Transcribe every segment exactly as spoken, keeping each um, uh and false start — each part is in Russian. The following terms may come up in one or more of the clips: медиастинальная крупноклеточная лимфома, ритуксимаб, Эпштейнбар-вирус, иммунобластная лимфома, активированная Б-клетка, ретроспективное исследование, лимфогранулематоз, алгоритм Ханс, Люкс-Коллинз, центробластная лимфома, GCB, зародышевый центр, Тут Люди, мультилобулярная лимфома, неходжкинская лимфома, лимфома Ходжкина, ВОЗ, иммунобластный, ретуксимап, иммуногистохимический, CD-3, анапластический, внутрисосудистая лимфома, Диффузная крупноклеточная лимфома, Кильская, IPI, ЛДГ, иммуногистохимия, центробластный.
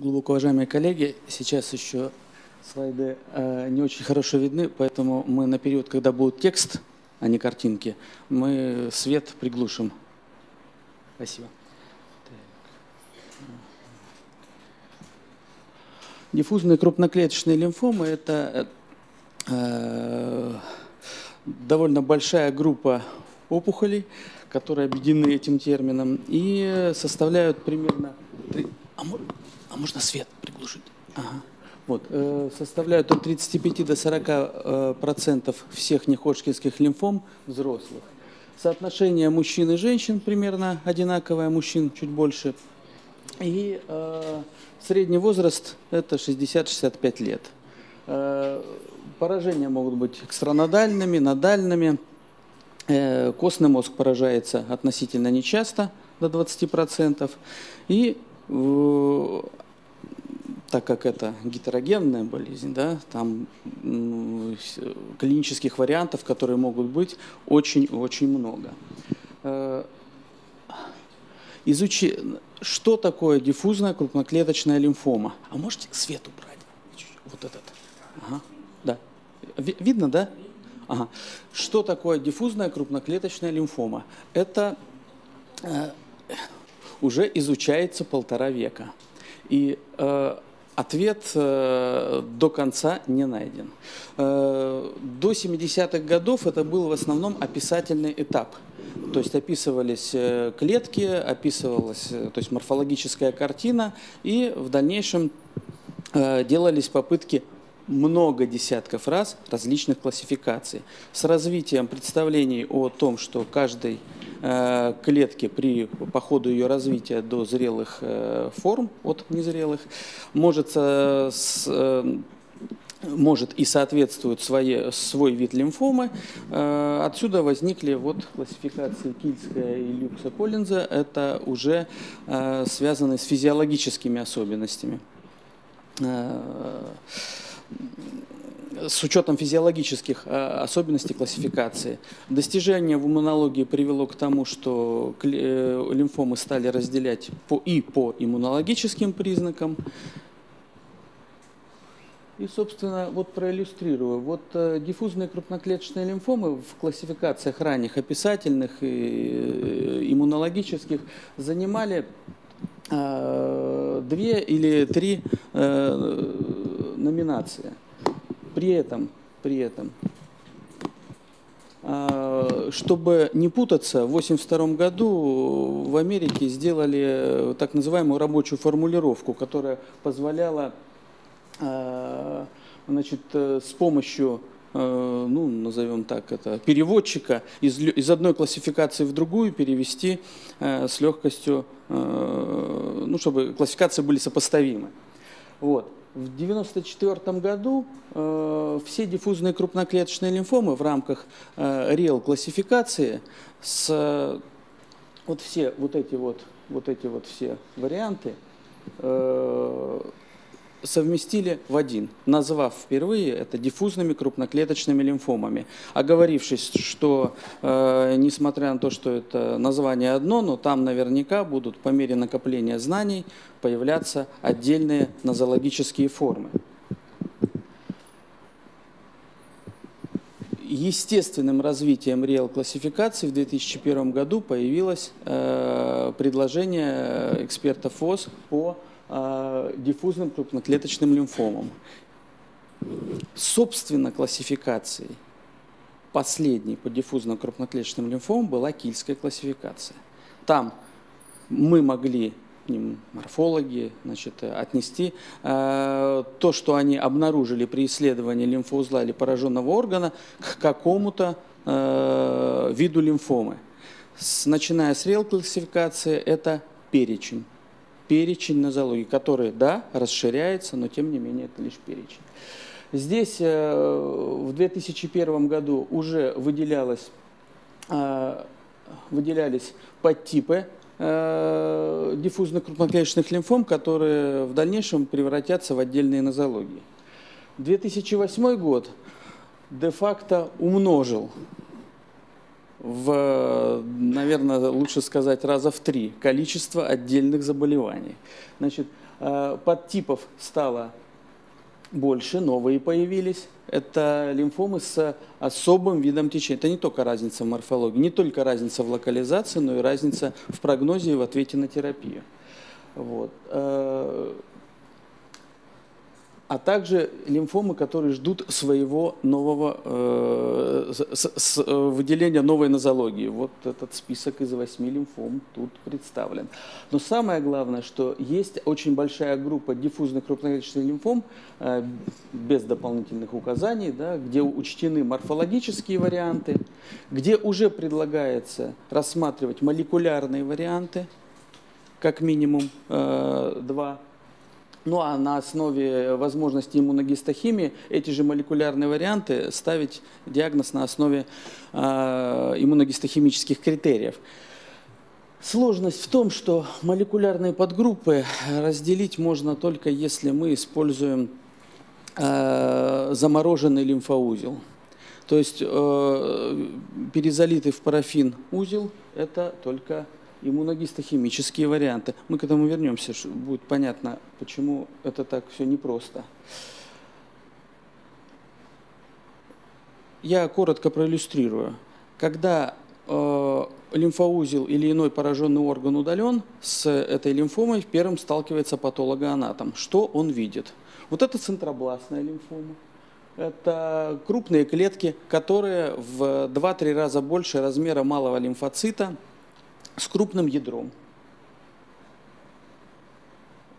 Глубоко уважаемые коллеги, сейчас еще слайды э, не очень хорошо видны, поэтому мы на период, когда будет текст, а не картинки, мы свет приглушим. Спасибо. Диффузная крупноклеточная лимфома – это э, довольно большая группа опухолей, которые объединены этим термином и составляют примерно… А, а можно свет приглушить? Ага. Вот, э, составляют от тридцати пяти до сорока процентов всех неходжкинских лимфом взрослых. Соотношение мужчин и женщин примерно одинаковое, мужчин чуть больше. И э, средний возраст – это шестьдесят-шестьдесят пять лет. Э, поражения могут быть экстранодальными, надальными. Э, костный мозг поражается относительно нечасто, до двадцати процентов. И э, так как это гетерогенная болезнь, да, там э, клинических вариантов, которые могут быть, очень-очень много. Э, изучи... Что такое диффузная крупноклеточная лимфома? А можете свет убрать? Вот этот. Ага. Да. Видно, да? Ага. Что такое диффузная крупноклеточная лимфома? Это э, уже изучается полтора века. И э, ответ э, до конца не найден. Э, до семидесятых годов это был в основном описательный этап. То есть описывались клетки, описывалась, то есть морфологическая картина, и в дальнейшем делались попытки много десятков раз различных классификаций. С развитием представлений о том, что каждой клетке при, по ходу ее развития до зрелых форм, от незрелых, может с может и соответствует свои, свой вид лимфомы. Отсюда возникли вот классификации Кильская и Люкса-Коллинза. Это уже связано с физиологическими особенностями. С учетом физиологических особенностей классификации. Достижение в иммунологии привело к тому, что лимфомы стали разделять по, и по иммунологическим признакам. И, собственно, вот проиллюстрирую. Вот диффузные крупноклеточные лимфомы в классификациях ранних описательных и иммунологических занимали две или три номинации. При этом, при этом, чтобы не путаться, в тысяча девятьсот восемьдесят втором году в Америке сделали так называемую рабочую формулировку, которая позволяла Значит, с помощью, ну, назовем так, это, переводчика из, из одной классификации в другую перевести с легкостью, ну, чтобы классификации были сопоставимы. Вот. В тысяча девятьсот девяносто четвёртом году все диффузные крупноклеточные лимфомы в рамках реал классификации с вот все вот эти вот, вот эти вот все варианты совместили в один, назвав впервые это диффузными крупноклеточными лимфомами. Оговорившись, что э, несмотря на то, что это название одно, но там наверняка будут по мере накопления знаний появляться отдельные нозологические формы. Естественным развитием реал-классификации в две тысячи первом году появилось э, предложение экспертов ВОЗ по диффузным крупноклеточным лимфомам. Собственно, классификацией последней по диффузным крупноклеточным лимфомам была Кильская классификация. Там мы могли, морфологи, значит, отнести э, то, что они обнаружили при исследовании лимфоузла или пораженного органа, к какому-то э, виду лимфомы. С, начиная с реал-классификации, это перечень. перечень нозологии, который, да, расширяется, но тем не менее это лишь перечень. Здесь в две тысячи первом году уже выделялось, выделялись подтипы диффузных крупноклеточных лимфом, которые в дальнейшем превратятся в отдельные нозологии. две тысячи восьмой год де-факто умножил в, наверное, лучше сказать, раза в три количество отдельных заболеваний. Значит, Подтипов стало больше, новые появились. Это лимфомы с особым видом течения. Это не только разница в морфологии, не только разница в локализации, но и разница в прогнозе и в ответе на терапию. Вот. А также лимфомы, которые ждут своего нового э, с, с, выделения новой нозологии. Вот этот список из восьми лимфом тут представлен. Но самое главное, что есть очень большая группа диффузных крупноклеточных лимфом э, без дополнительных указаний, да, где учтены морфологические варианты, где уже предлагается рассматривать молекулярные варианты, как минимум э, два. Ну а на основе возможности иммуногистохимии эти же молекулярные варианты ставить диагноз на основе э, иммуногистохимических критериев. Сложность в том, что молекулярные подгруппы разделить можно только если мы используем э, замороженный лимфоузел. То есть э, перезалитый в парафин узел – это только иммуногистохимические варианты. Мы к этому вернемся, будет понятно, почему это так все непросто. Я коротко проиллюстрирую. Когда э, лимфоузел или иной пораженный орган удален, с этой лимфомой первым сталкивается патологоанатом. Что он видит? Вот это центробластная лимфома. Это крупные клетки, которые в два-три раза больше размера малого лимфоцита, с крупным ядром.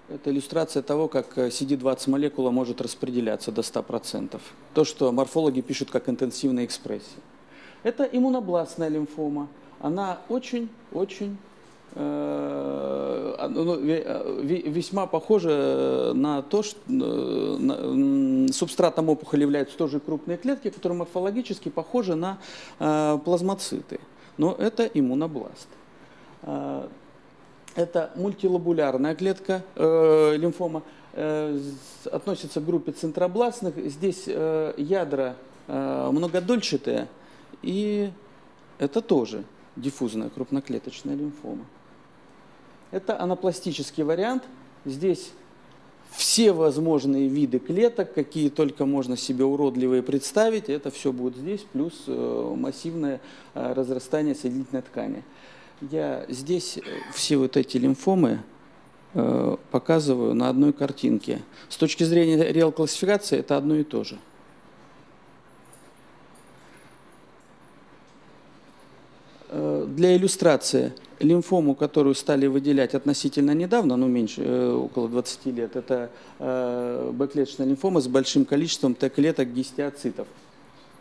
Это иллюстрация того, как си ди двадцать молекула может распределяться до ста процентов. То, что морфологи пишут как интенсивная экспрессия. Это иммунобластная лимфома. Она очень-очень весьма похоже на то, что субстратом опухоли являются тоже крупные клетки, которые морфологически похожи на плазмоциты. Но это иммунобласт. Это мультилобулярная клетка, э, лимфома, э, относится к группе центробластных. Здесь э, ядра э, многодольчатые, и это тоже диффузная крупноклеточная лимфома. Это анапластический вариант. Здесь все возможные виды клеток, какие только можно себе уродливые представить, это все будет здесь, плюс э, массивное э, разрастание соединительной ткани. Я здесь все вот эти лимфомы э, показываю на одной картинке. С точки зрения реал классификации это одно и то же. Э, для иллюстрации лимфому, которую стали выделять относительно недавно, ну меньше, э, около двадцати лет, это э, Б-клеточная лимфома с большим количеством Т-клеток гистиоцитов.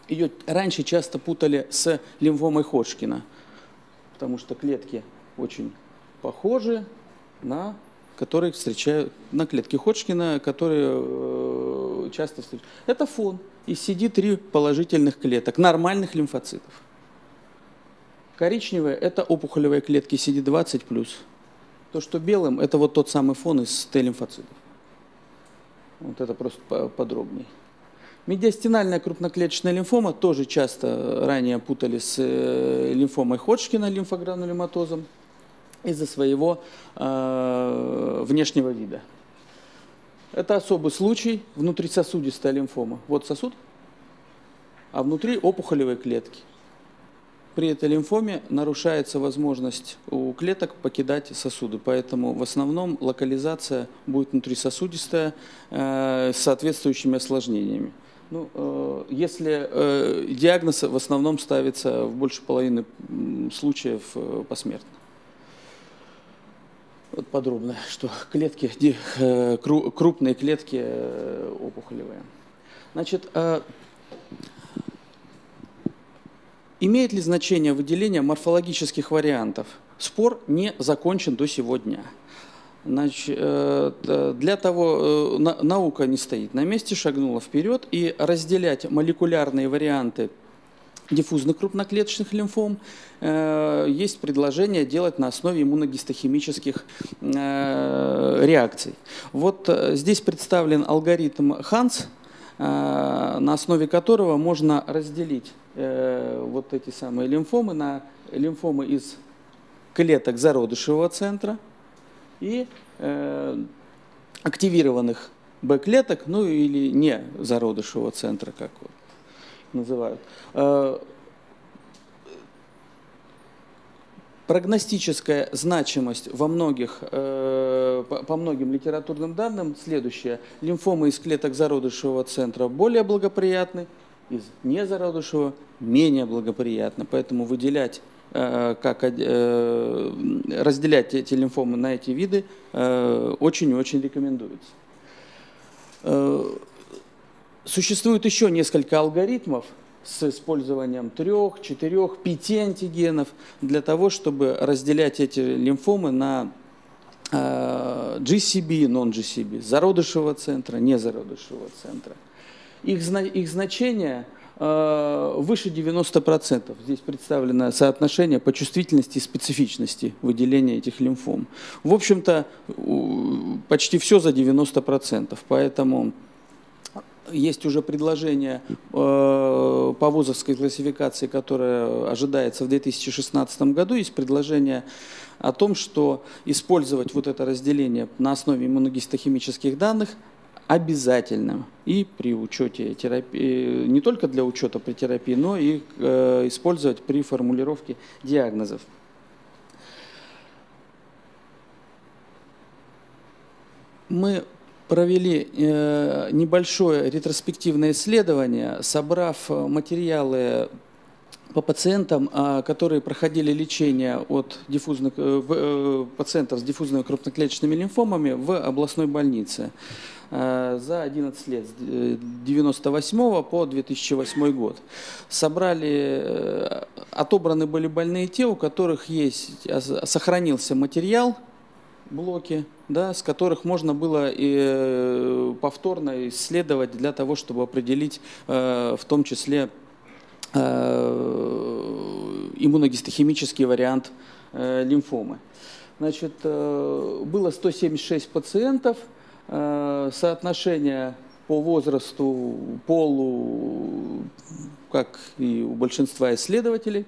Ее раньше часто путали с лимфомой Ходжкина, потому что клетки очень похожи на, которые встречают, на клетки Ходжкина, которые э, часто встречаются. Это фон из си ди три положительных клеток, нормальных лимфоцитов. Коричневые – это опухолевые клетки си ди двадцать плюс. То, что белым – это вот тот самый фон из Т-лимфоцитов. Вот это просто подробнее. Медиастинальная крупноклеточная лимфома тоже часто ранее путали с лимфомой Ходжкина, лимфогранулематозом, из-за своего э, внешнего вида. Это особый случай внутрисосудистая лимфома. Вот сосуд, а внутри опухолевые клетки. При этой лимфоме нарушается возможность у клеток покидать сосуды, поэтому в основном локализация будет внутрисосудистая э, с соответствующими осложнениями. Ну, если диагноз в основном ставится в больше половины случаев посмертно. Вот подробно, что клетки, крупные клетки опухолевые. Значит, имеет ли значение выделение морфологических вариантов? Спор не закончен до сегодня. Значит, для того наука не стоит на месте, шагнула вперед, и разделять молекулярные варианты диффузных крупноклеточных лимфом есть предложение делать на основе иммуногистохимических реакций. Вот здесь представлен алгоритм Ханс, на основе которого можно разделить вот эти самые лимфомы на лимфомы из клеток зародышевого центра и э, активированных Б-клеток, ну или не зародышевого центра, как его называют. Прогностическая значимость во многих, по многим литературным данным следующая. Лимфомы из клеток зародышевого центра более благоприятны, из незародышевого менее благоприятны. Поэтому выделять, как разделять эти лимфомы на эти виды очень и очень рекомендуется. Существует еще несколько алгоритмов с использованием трех, четырех, пяти антигенов для того, чтобы разделять эти лимфомы на джи си би, нон джи си би, зародышевого центра, незародышевого центра. Их, их значение выше девяноста процентов. Здесь представлено соотношение по чувствительности и специфичности выделения этих лимфом. В общем-то, почти все за девяносто процентов, поэтому... Есть уже предложение по ВОЗовской классификации, которое ожидается в две тысячи шестнадцатом году. Есть предложение о том, что использовать вот это разделение на основе иммуногистохимических данных обязательно и при учете терапии, не только для учета при терапии, но и использовать при формулировке диагнозов. Мы провели небольшое ретроспективное исследование, собрав материалы по пациентам, которые проходили лечение от диффузных, пациентов с диффузными крупноклеточными лимфомами в областной больнице за одиннадцать лет, с девяносто восьмого по две тысячи восьмой год. Собрали, отобраны были больные те, у которых есть, сохранился материал, блоки, да, с которых можно было и повторно исследовать для того, чтобы определить в том числе иммуногистохимический вариант лимфомы. Значит, было сто семьдесят шесть пациентов, соотношение по возрасту, полу, как и у большинства исследователей.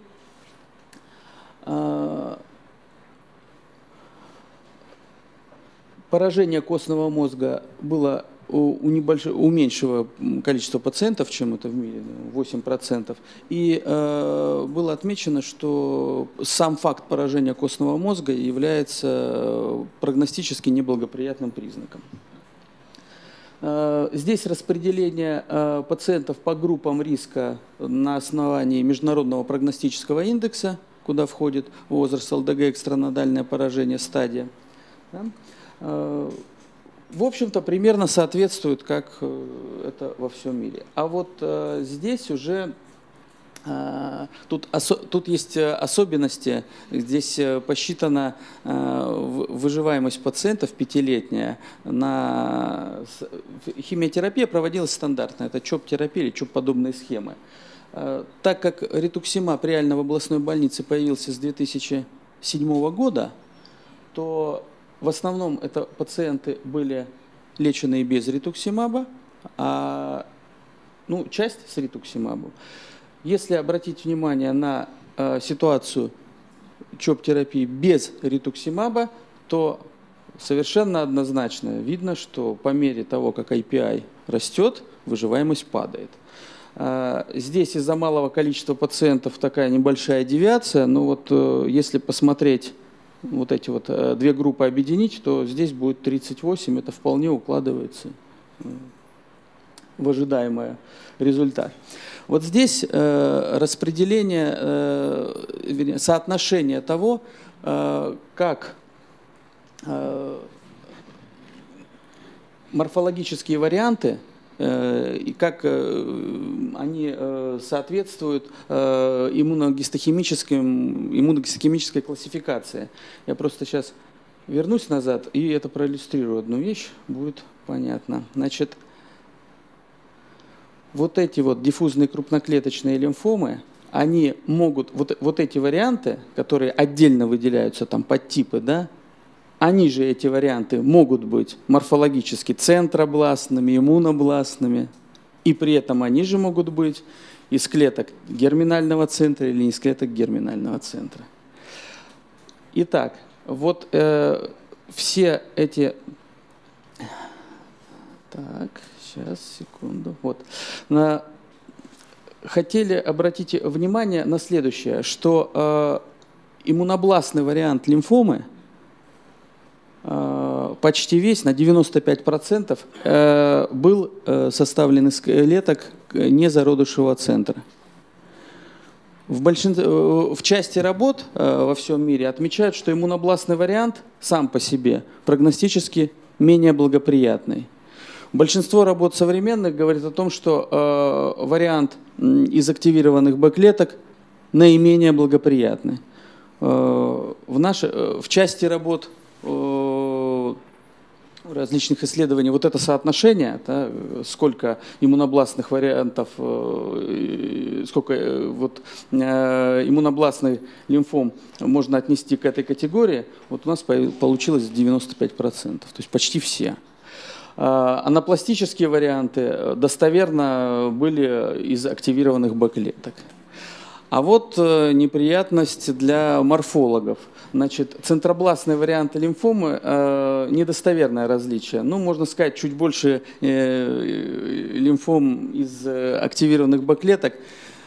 Поражение костного мозга было у, небольш... у меньшего количества пациентов, чем это в мире, восемь процентов. И э, было отмечено, что сам факт поражения костного мозга является прогностически неблагоприятным признаком. Э, здесь распределение э, пациентов по группам риска на основании международного прогностического индекса, куда входит возраст, эл дэ гэ, экстранодальное поражение, стадия. Да? В общем-то, примерно соответствует, как это во всем мире. А вот э, здесь уже, э, тут, осо, тут есть особенности, здесь посчитана э, выживаемость пациентов пятилетняя. На... Химиотерапия проводилась стандартная, это ЧОП-терапия или ЧОП-подобные схемы. Э, так как ретуксимап реально в областной больнице появился с две тысячи седьмого года, то... В основном это пациенты были лечены без ритуксимаба, а ну, часть с ритуксимабом. Если обратить внимание на э, ситуацию ЧОП-терапии без ритуксимаба, то совершенно однозначно видно, что по мере того, как ай пи ай растет, выживаемость падает. Э, здесь из-за малого количества пациентов такая небольшая девиация, но вот э, если посмотреть... вот эти вот две группы объединить, то здесь будет тридцать восемь, это вполне укладывается в ожидаемый результат. Вот здесь распределение, соотношение того, как морфологические варианты и как они соответствуют иммуногистохимическим, иммуногистохимической классификации. Я просто сейчас вернусь назад и это проиллюстрирую одну вещь, будет понятно. Значит, вот эти вот диффузные крупноклеточные лимфомы, они могут, вот, вот эти варианты, которые отдельно выделяются там под типы, да, они же, эти варианты, могут быть морфологически центробластными, иммунобластными, и при этом они же могут быть из клеток герминального центра или не из клеток герминального центра. Итак, вот э, все эти Так, сейчас, секунду. Вот. На... Хотели обратить внимание на следующее, что э, иммунобластный вариант лимфомы э, почти весь, на девяносто пять процентов, э, был э, составлен из клеток незародышевого центра. В, большин... в части работ во всем мире отмечают, что иммунобластный вариант сам по себе прогностически менее благоприятный. Большинство работ современных говорит о том, что э, вариант из активированных Б-клеток наименее благоприятный. Э, в, нашей, э, в части работ э, различных исследований вот это соотношение, да, сколько иммунобластных вариантов, сколько вот иммунобластных лимфом можно отнести к этой категории, вот у нас получилось девяносто пять процентов, то есть почти все. Анапластические варианты достоверно были из активированных Б-клеток. А вот неприятность для морфологов. Значит, центробластные варианты лимфомы э, недостоверное различие. Ну, можно сказать, чуть больше э, лимфом из активированных Б-клеток.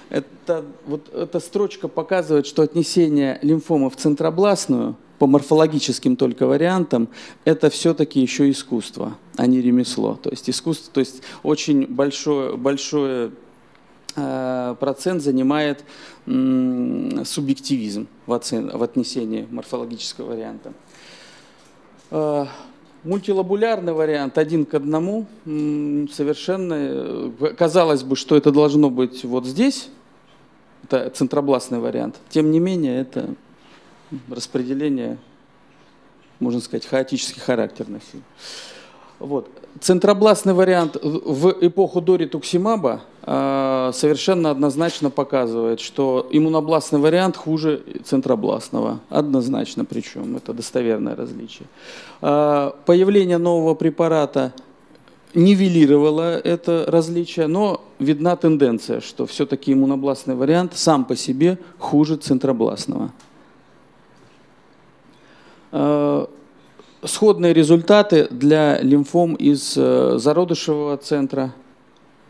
Это, вот эта строчка показывает, что отнесение лимфомы в центробластную по морфологическим только вариантам это все-таки еще искусство, а не ремесло. То есть искусство, то есть очень большое, большое процент занимает субъективизм в, оцен... в отнесении морфологического варианта. Мультилобулярный вариант один к одному совершенно, казалось бы, что это должно быть вот здесь, это центробластный вариант. Тем не менее, это распределение, можно сказать, хаотически характерное. Вот. Центробластный вариант в эпоху до ретуксимаба э, совершенно однозначно показывает, что иммунобластный вариант хуже центробластного. Однозначно причем, это достоверное различие. Э, появление нового препарата нивелировало это различие, но видна тенденция, что все-таки иммунобластный вариант сам по себе хуже центробластного. Э, Сходные результаты для лимфом из зародышевого центра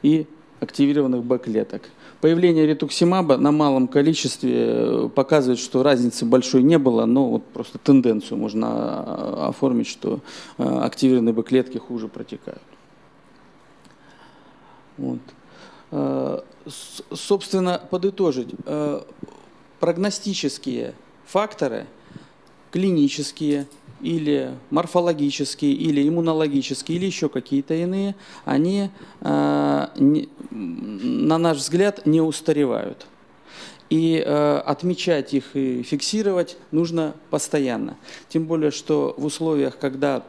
и активированных Б-клеток. Появление ретуксимаба на малом количестве показывает, что разницы большой не было, но вот просто тенденцию можно оформить, что активированные Б-клетки хуже протекают. Вот. Собственно, подытожить. Прогностические факторы, клинические или морфологические, или иммунологические, или еще какие-то иные, они, на наш взгляд, не устаревают. И отмечать их и фиксировать нужно постоянно. Тем более, что в условиях, когда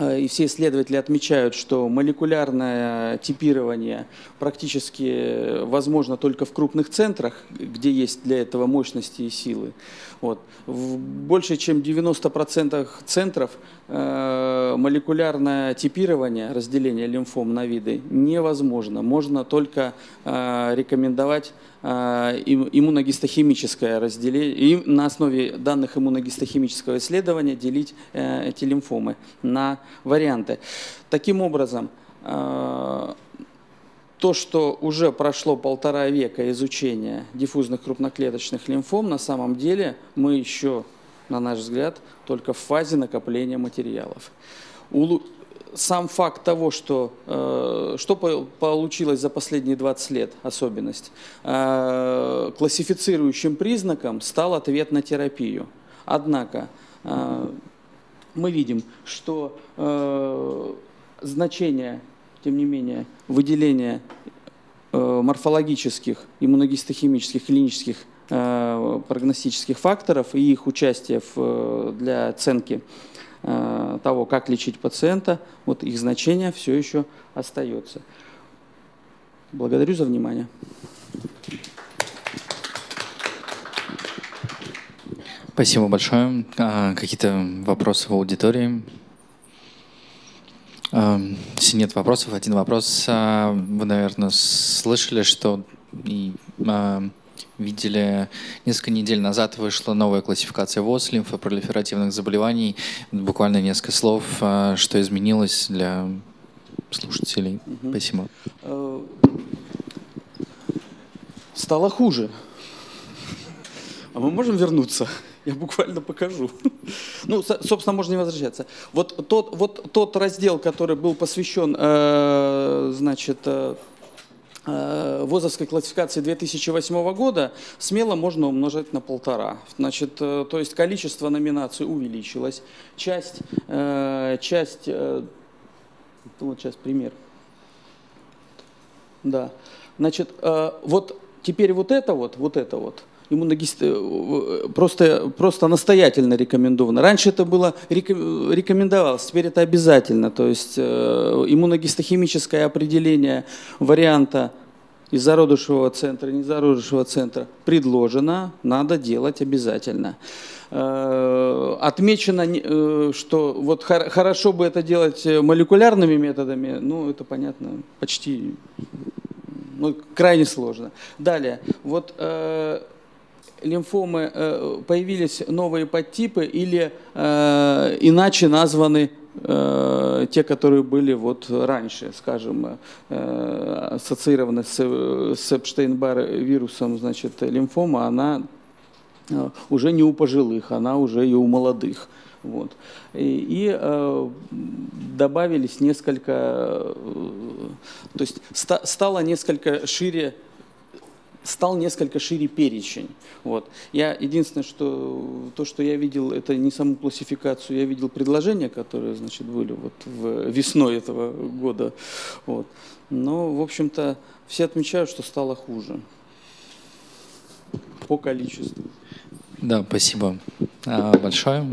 и все исследователи отмечают, что молекулярное типирование практически возможно только в крупных центрах, где есть для этого мощности и силы. Вот. В больше чем девяноста процентах центров молекулярное типирование, разделение лимфом на виды невозможно. Можно только рекомендовать иммуногистохимическое разделение и на основе данных иммуногистохимического исследования делить эти лимфомы на варианты. Таким образом, то, что уже прошло полтора века изучения диффузных крупноклеточных лимфом, на самом деле мы еще, на наш взгляд, только в фазе накопления материалов. Сам факт того, что, что получилось за последние двадцать лет, особенность, классифицирующим признаком стал ответ на терапию. Однако мы видим, что значение, тем не менее, выделения морфологических, иммуногистохимических, клинических прогностических факторов и их участие для оценки того, как лечить пациента, вот их значение все еще остается. Благодарю за внимание. Спасибо большое. А, какие-то вопросы в аудитории? А, если нет вопросов, один вопрос. А, вы, наверное, слышали, что и, а, видели, несколько недель назад вышла новая классификация ВОЗ лимфопролиферативных заболеваний. Буквально несколько слов, что изменилось для слушателей. Угу. Спасибо. Стало хуже. А мы можем вернуться? Я буквально покажу. Ну, собственно, можно не возвращаться. Вот тот, вот тот раздел, который был посвящен, э, значит, э, ВОЗовской классификации две тысячи восьмого года, смело можно умножать на полтора. Значит, э, то есть количество номинаций увеличилось. Часть, э, часть, э, вот сейчас пример. Да. Значит, э, вот теперь вот это вот, вот это вот. Иммуногистохимия просто, просто настоятельно рекомендовано. Раньше это было рекомендовалось, теперь это обязательно. То есть иммуногистохимическое определение варианта из зародышевого центра, не зародышевого центра предложено, надо делать обязательно. Отмечено, что вот хорошо бы это делать молекулярными методами, ну это понятно, почти, ну, крайне сложно. Далее, вот лимфомы, появились новые подтипы или э, иначе названы э, те, которые были вот раньше, скажем, э, ассоциированы с, с Эпштейнбар-вирусом, значит, лимфома, она уже не у пожилых, она уже и у молодых. Вот. И, и э, добавились несколько, э, то есть ста, стало несколько шире, стал несколько шире перечень. Вот. Я, единственное, что, то, что я видел, это не саму классификацию, я видел предложения, которые, значит, были вот в, весной этого года. Вот. Но, в общем-то, все отмечают, что стало хуже по количеству. Да, спасибо большое.